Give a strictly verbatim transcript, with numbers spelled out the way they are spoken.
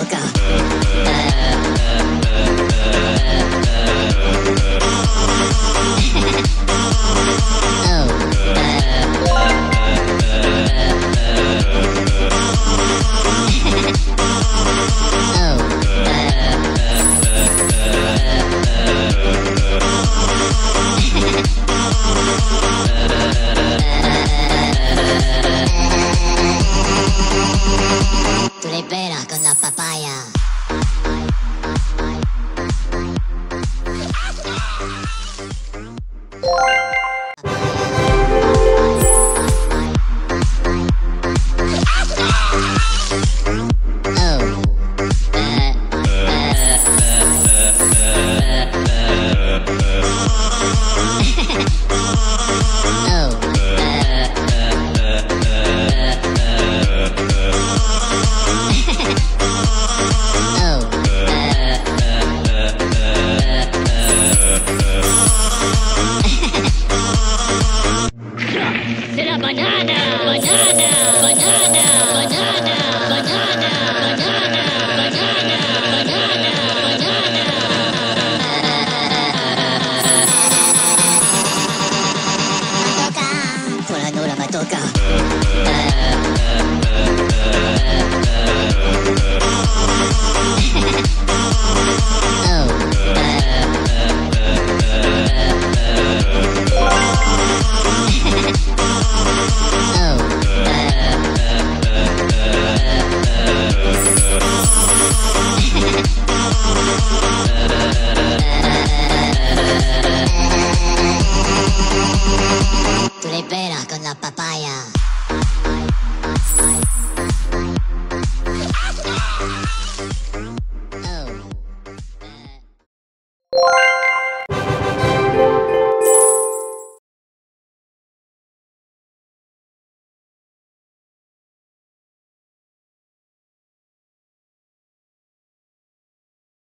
яблоко. Libera con la papaya.